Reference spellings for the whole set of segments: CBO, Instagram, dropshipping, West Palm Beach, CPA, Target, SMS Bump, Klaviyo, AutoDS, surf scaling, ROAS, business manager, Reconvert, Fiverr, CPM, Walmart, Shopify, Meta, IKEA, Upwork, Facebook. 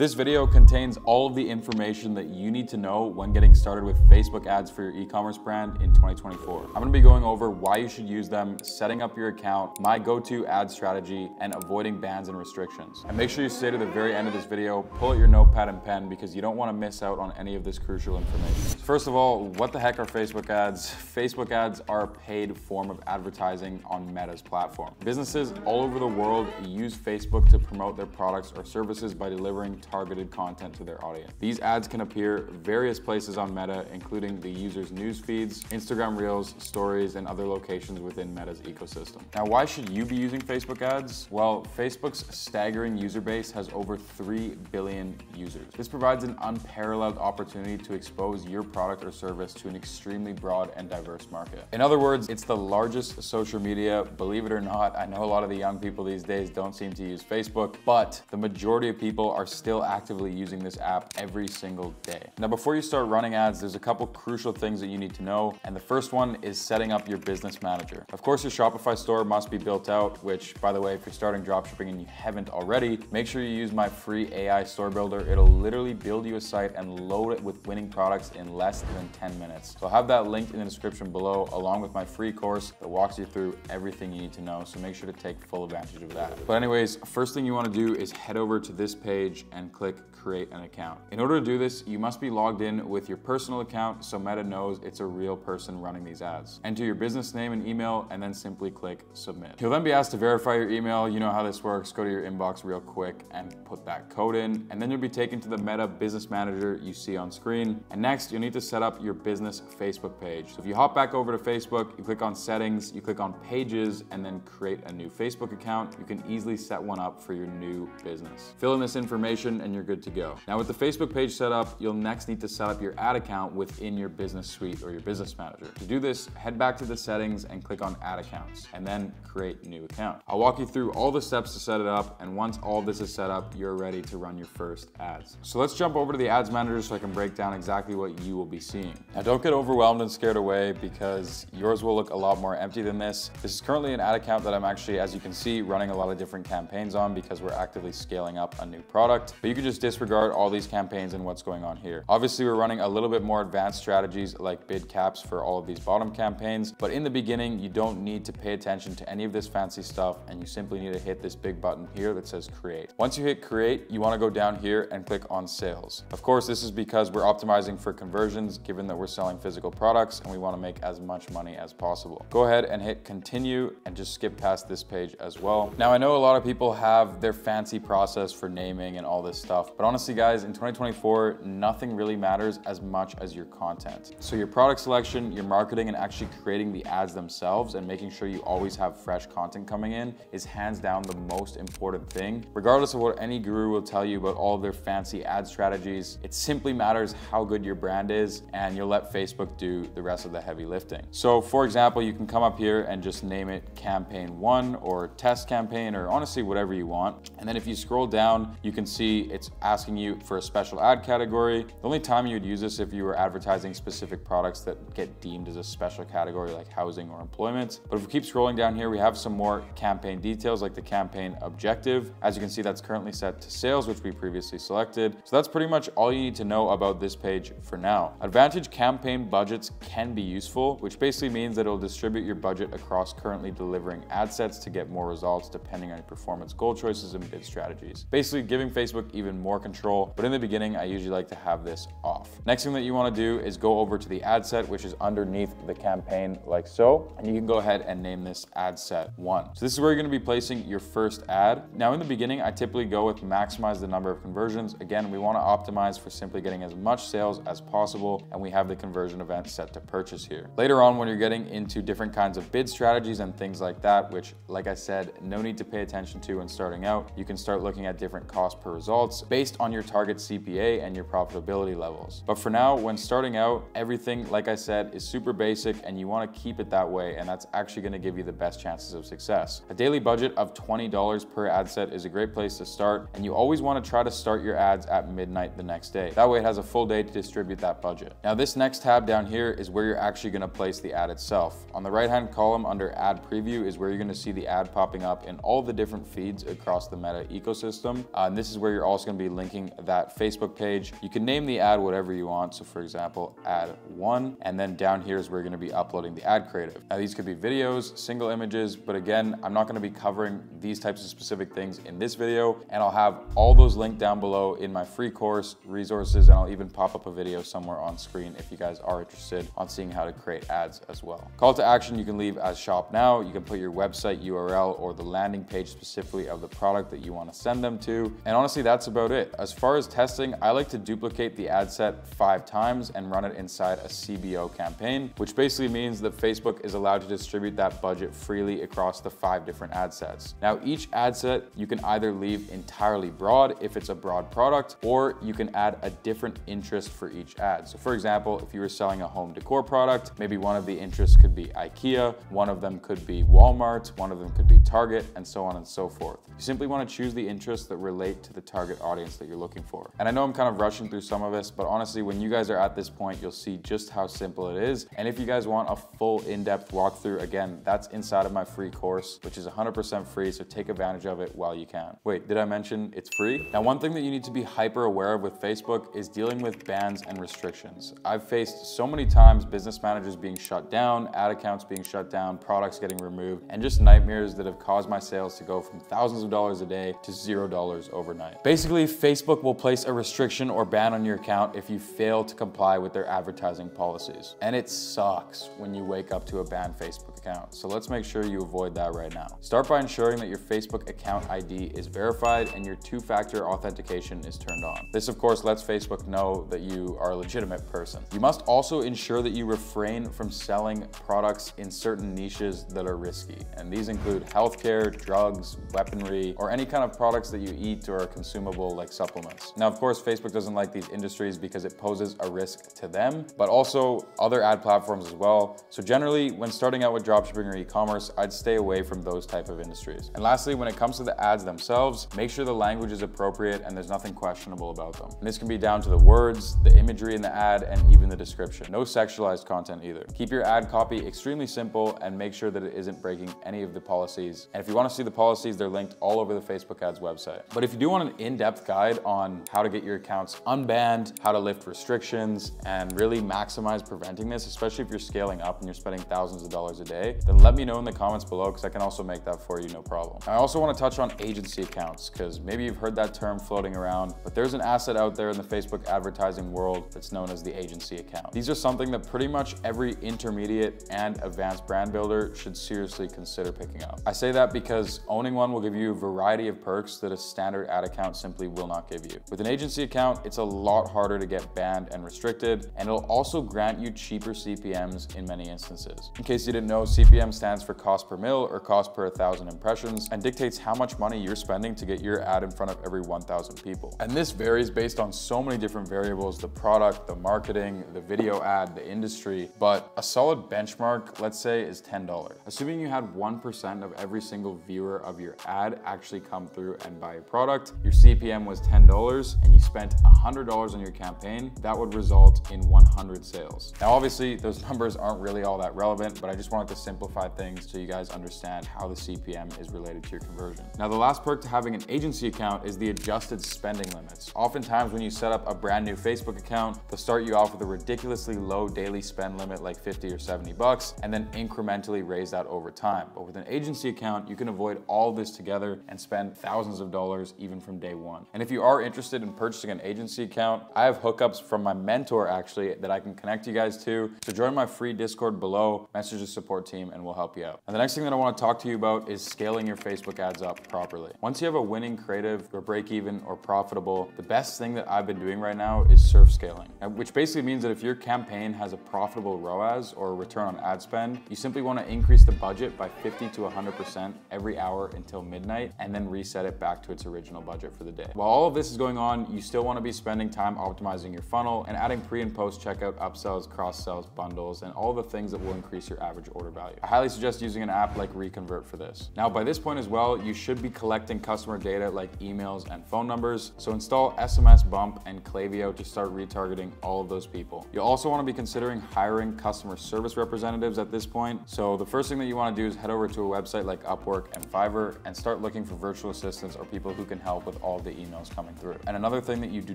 This video contains all of the information that you need to know when getting started with Facebook ads for your e-commerce brand in 2024. I'm gonna be going over why you should use them, setting up your account, my go-to ad strategy, and avoiding bans and restrictions. And make sure you stay to the very end of this video, pull out your notepad and pen because you don't wanna miss out on any of this crucial information. First of all, what the heck are Facebook ads? Facebook ads are a paid form of advertising on Meta's platform. Businesses all over the world use Facebook to promote their products or services by delivering targeted content to their audience. These ads can appear various places on Meta, including the user's news feeds, Instagram Reels, stories, and other locations within Meta's ecosystem. Now, why should you be using Facebook ads? Well, Facebook's staggering user base has over 3 billion users. This provides an unparalleled opportunity to expose your product or service to an extremely broad and diverse market. In other words, it's the largest social media. Believe it or not, I know a lot of the young people these days don't seem to use Facebook, but the majority of people are still actively using this app every single day. Now, before you start running ads, there's a couple crucial things that you need to know. And the first one is setting up your business manager. Of course, your Shopify store must be built out, which, by the way, if you're starting dropshipping and you haven't already, make sure you use my free AI store builder. It'll literally build you a site and load it with winning products in less than 10 minutes. So I'll have that linked in the description below, along with my free course that walks you through everything you need to know. So make sure to take full advantage of that. But anyways, first thing you want to do is head over to this page and click create an account. In order to do this, you must be logged in with your personal account so Meta knows it's a real person running these ads. Enter your business name and email and then simply click submit. You'll then be asked to verify your email. You know how this works. Go to your inbox real quick and put that code in, and then you'll be taken to the Meta business manager you see on screen. And next, you'll need to set up your business Facebook page. So if you hop back over to Facebook, you click on settings, you click on pages, and then create a new Facebook account. You can easily set one up for your new business. Fill in this information and you're good to go. Now, with the Facebook page set up, you'll next need to set up your ad account within your business suite or your business manager. To do this, head back to the settings and click on ad accounts and then create new account. I'll walk you through all the steps to set it up, and once all this is set up, you're ready to run your first ads. So let's jump over to the ads manager so I can break down exactly what you will be seeing. Now, don't get overwhelmed and scared away because yours will look a lot more empty than this. This is currently an ad account that I'm actually, as you can see, running a lot of different campaigns on because we're actively scaling up a new product. But you can just disregard all these campaigns and what's going on here. Obviously, we're running a little bit more advanced strategies like bid caps for all of these bottom campaigns, but in the beginning, you don't need to pay attention to any of this fancy stuff, and you simply need to hit this big button here that says create. Once you hit create, you wanna go down here and click on sales. Of course, this is because we're optimizing for conversions given that we're selling physical products and we wanna make as much money as possible. Go ahead and hit continue and just skip past this page as well. Now, I know a lot of people have their fancy process for naming and all this stuff, but honestly, guys, in 2024, nothing really matters as much as your content. So your product selection, your marketing, and actually creating the ads themselves and making sure you always have fresh content coming in is hands down the most important thing. Regardless of what any guru will tell you about all of their fancy ad strategies, it simply matters how good your brand is, and you'll let Facebook do the rest of the heavy lifting. So for example, you can come up here and just name it campaign 1 or test campaign, or honestly whatever you want. And then if you scroll down, you can see it's asking you for a special ad category. The only time you'd use this if you were advertising specific products that get deemed as a special category like housing or employment. But if we keep scrolling down here, we have some more campaign details like the campaign objective. As you can see, that's currently set to sales, which we previously selected. So that's pretty much all you need to know about this page for now. Advantage campaign budgets can be useful, which basically means that it'll distribute your budget across currently delivering ad sets to get more results depending on your performance goal choices and bid strategies. Basically giving Facebook even more control, but in the beginning, I usually like to have this off. Next thing that you want to do is go over to the ad set, which is underneath the campaign like so, and you can go ahead and name this ad set 1. So this is where you're going to be placing your first ad. Now in the beginning, I typically go with maximize the number of conversions. Again, we want to optimize for simply getting as much sales as possible, and we have the conversion event set to purchase here. Later on, when you're getting into different kinds of bid strategies and things like that, which like I said, no need to pay attention to when starting out, you can start looking at different cost per result based on your target CPA and your profitability levels. But for now, when starting out, everything, like I said, is super basic and you wanna keep it that way, and that's actually gonna give you the best chances of success. A daily budget of $20 per ad set is a great place to start, and you always wanna try to start your ads at midnight the next day. That way it has a full day to distribute that budget. Now this next tab down here is where you're actually gonna place the ad itself. On the right-hand column under ad preview is where you're gonna see the ad popping up in all the different feeds across the Meta ecosystem. And this is where you're also going to be linking that Facebook page. You can name the ad whatever you want. So for example, ad one, and then down here is where you're going to be uploading the ad creative. Now these could be videos, single images, but again, I'm not going to be covering these types of specific things in this video, and I'll have all those linked down below in my free course resources, and I'll even pop up a video somewhere on screen if you guys are interested on seeing how to create ads as well. Call to action you can leave as shop now. You can put your website URL or the landing page specifically of the product that you want to send them to. And honestly, that's about it. As far as testing, I like to duplicate the ad set 5 times and run it inside a CBO campaign, which basically means that Facebook is allowed to distribute that budget freely across the 5 different ad sets. Now, each ad set you can either leave entirely broad if it's a broad product, or you can add a different interest for each ad. So for example, if you were selling a home decor product, maybe one of the interests could be IKEA, one of them could be Walmart, one of them could be Target, and so on and so forth. You simply want to choose the interests that relate to the target audience that you're looking for. And I know I'm kind of rushing through some of this, but honestly, when you guys are at this point, you'll see just how simple it is. And if you guys want a full in-depth walkthrough, again, that's inside of my free course, which is 100% free, so take advantage of it while you can. Wait, did I mention it's free? Now, one thing that you need to be hyper aware of with Facebook is dealing with bans and restrictions. I've faced so many times business managers being shut down, ad accounts being shut down, products getting removed, and just nightmares that have caused my sales to go from thousands of dollars a day to $0 overnight. Basically, Facebook will place a restriction or ban on your account if you fail to comply with their advertising policies. And it sucks when you wake up to a banned Facebook account. So let's make sure you avoid that right now. Start by ensuring that your Facebook account ID is verified and your 2-factor authentication is turned on. This of course lets Facebook know that you are a legitimate person. You must also ensure that you refrain from selling products in certain niches that are risky. And these include healthcare, drugs, weaponry, or any kind of products that you eat or are consumable like supplements. Now, of course, Facebook doesn't like these industries because it poses a risk to them, but also other ad platforms as well. So generally, when starting out with dropshipping or e-commerce, I'd stay away from those type of industries. And lastly, when it comes to the ads themselves, make sure the language is appropriate and there's nothing questionable about them. And this can be down to the words, the imagery in the ad, and even the description. No sexualized content either. Keep your ad copy extremely simple and make sure that it isn't breaking any of the policies. And if you want to see the policies, they're linked all over the Facebook ads website. But if you do want an in-depth guide on how to get your accounts unbanned, how to lift restrictions, and really maximize preventing this, especially if you're scaling up and you're spending thousands of dollars a day, then let me know in the comments below because I can also make that for you, no problem. I also want to touch on agency accounts because maybe you've heard that term floating around, but there's an asset out there in the Facebook advertising world that's known as the agency account. These are something that pretty much every intermediate and advanced brand builder should seriously consider picking up. I say that because owning one will give you a variety of perks that a standard ad account simply will not give you. With an agency account, it's a lot harder to get banned and restricted, and it'll also grant you cheaper CPMs in many instances. In case you didn't know, CPM stands for cost per mil or cost per 1,000 impressions and dictates how much money you're spending to get your ad in front of every 1,000 people. And this varies based on so many different variables, the product, the marketing, the video ad, the industry, but a solid benchmark, let's say, is $10. Assuming you had 1% of every single viewer of your ad actually come through and buy your product, your CPM was $10 and you spent $100 on your campaign, that would result in 100 sales. Now, obviously those numbers aren't really all that relevant, but I just wanted to simplify things so you guys understand how the CPM is related to your conversion. Now, the last perk to having an agency account is the adjusted spending limits. Oftentimes when you set up a brand new Facebook account, they'll start you off with a ridiculously low daily spend limit, like 50 or 70 bucks, and then incrementally raise that over time. But with an agency account, you can avoid all this together and spend thousands of dollars even from day one. And if you are interested in purchasing an agency account, I have hookups from my mentor actually that I can connect you guys to. So join my free Discord below, message the support team, and we'll help you out. And the next thing that I want to talk to you about is scaling your Facebook ads up properly. Once you have a winning creative or break even or profitable, the best thing that I've been doing right now is surf scaling, which basically means that if your campaign has a profitable ROAS or return on ad spend, you simply want to increase the budget by 50 to 100% every hour until midnight and then reset it back to its original budget for the day. While all of this is going on, you still want to be spending time optimizing your funnel and adding pre and post checkout upsells, cross sells, bundles, and all the things that will increase your average order value. I highly suggest using an app like Reconvert for this. Now, by this point as well, you should be collecting customer data like emails and phone numbers. So install SMS Bump and Klaviyo to start retargeting all of those people. You'll also want to be considering hiring customer service representatives at this point. So the first thing that you want to do is head over to a website like Upwork and Fiverr and start looking for virtual assistants or people who can help with all all the emails coming through. And another thing that you do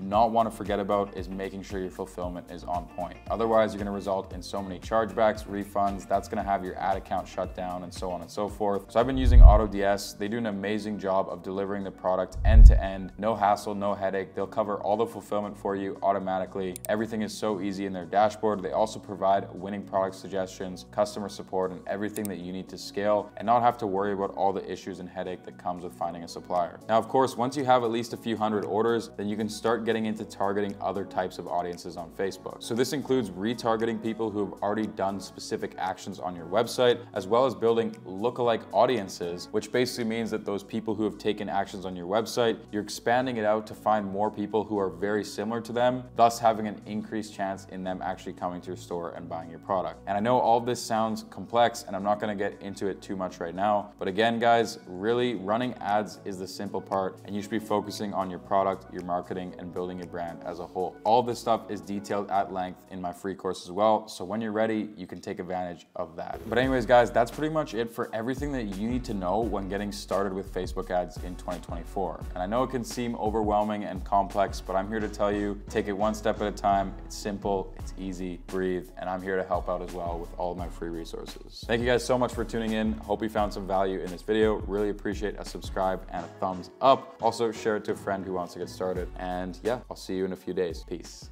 not want to forget about is making sure your fulfillment is on point. Otherwise, you're going to result in so many chargebacks, refunds, that's going to have your ad account shut down and so on and so forth. So I've been using AutoDS. They do an amazing job of delivering the product end to end, no hassle, no headache. They'll cover all the fulfillment for you automatically. Everything is so easy in their dashboard. They also provide winning product suggestions, customer support, and everything that you need to scale and not have to worry about all the issues and headache that comes with finding a supplier. Now, of course, once you have at least a few hundred orders, then you can start getting into targeting other types of audiences on Facebook. So this includes retargeting people who have already done specific actions on your website, as well as building lookalike audiences, which basically means that those people who have taken actions on your website, you're expanding it out to find more people who are very similar to them, thus having an increased chance in them actually coming to your store and buying your product. And I know all this sounds complex and I'm not going to get into it too much right now, but again, guys, really running ads is the simple part and you should be focusing on your product, your marketing, and building your brand as a whole. All this stuff is detailed at length in my free course as well, so when you're ready, you can take advantage of that. But anyways, guys, that's pretty much it for everything that you need to know when getting started with Facebook ads in 2024. And I know it can seem overwhelming and complex, but I'm here to tell you, take it one step at a time. It's simple, it's easy, breathe, and I'm here to help out as well with all of my free resources. Thank you guys so much for tuning in. Hope you found some value in this video. Really appreciate a subscribe and a thumbs up. Also, share it to a friend who wants to get started. And yeah, I'll see you in a few days. Peace.